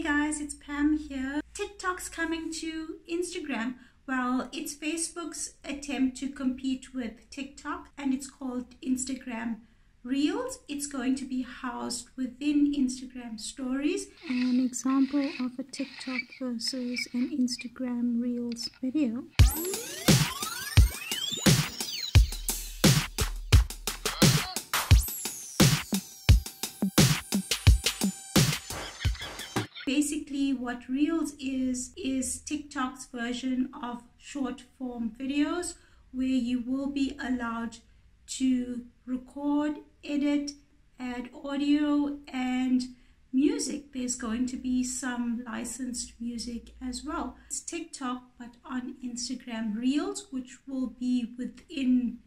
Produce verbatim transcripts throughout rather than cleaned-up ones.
Hey guys, it's Pam here. TikTok's coming to Instagram. Well, it's Facebook's attempt to compete with TikTok, and it's called Instagram Reels. It's going to be housed within Instagram Stories. An example of a TikTok versus an Instagram Reels video. Basically, what Reels is, is TikTok's version of short form videos where you will be allowed to record, edit, add audio and music. There's going to be some licensed music as well. It's TikTok, but on Instagram Reels, which will be within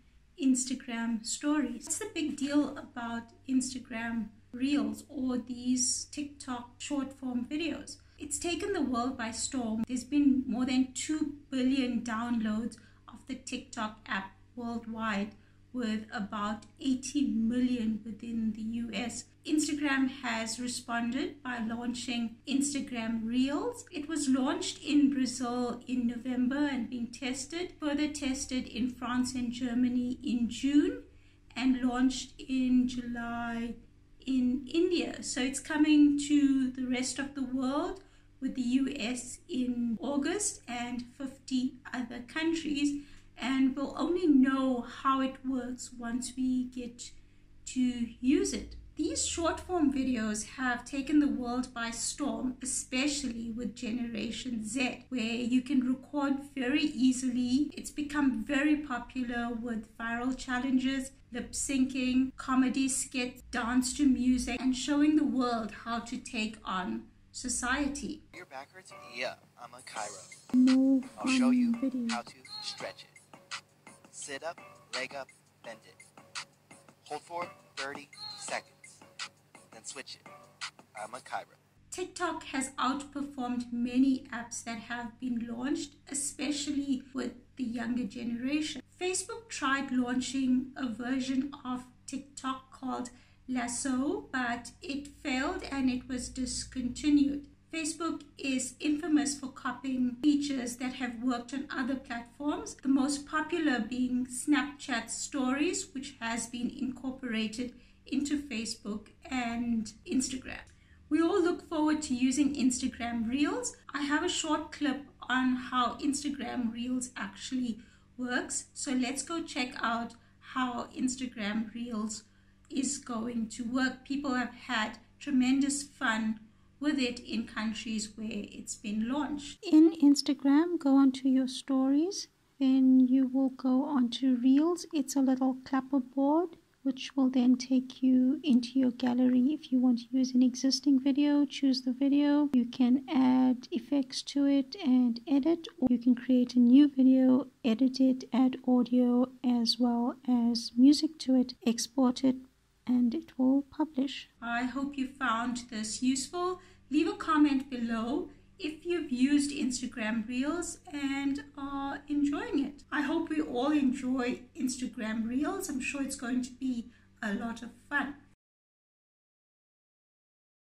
Instagram Stories. What's the big deal about Instagram Reels or these TikTok short form videos? It's taken the world by storm. There's been more than two billion downloads of the TikTok app worldwide, with about eighty million within the U S. Instagram has responded by launching Instagram Reels. It was launched in Brazil in November and being tested, further tested in France and Germany in June, and launched in July in India. So it's coming to the rest of the world, with the U S in August and fifty other countries, and we'll only know how it works once we get to use it. These short form videos have taken the world by storm, especially with Generation Z, where you can record very easily. It's become very popular with viral challenges, lip syncing, comedy skits, dance to music, and showing the world how to take on society. You're backwards? Yeah, I'm a chiro. No, I'll show you video. How to stretch it. Sit up, leg up, bend it. Hold for thirty seconds, then switch it. I'm a chiro. TikTok has outperformed many apps that have been launched, especially with the younger generation. Facebook tried launching a version of TikTok called Lasso, but it failed and it was discontinued. Facebook is infamous for copying features that have worked on other platforms, the most popular being Snapchat Stories, which has been incorporated into Facebook and Instagram. We all look forward to using Instagram Reels. I have a short clip on how Instagram Reels actually works, so let's go check out how Instagram Reels is going to work. People have had tremendous fun with it in countries where it's been launched. In Instagram, go onto your stories, then you will go onto Reels. It's a little clapperboard which will then take you into your gallery. If you want to use an existing video, choose the video. You can add effects to it and edit, or you can create a new video, edit it, add audio as well as music to it, export it, and it will publish. I hope you found this useful. Leave a comment below if you've used Instagram Reels and are enjoying it. I hope we all enjoy Instagram Reels. I'm sure it's going to be a lot of fun.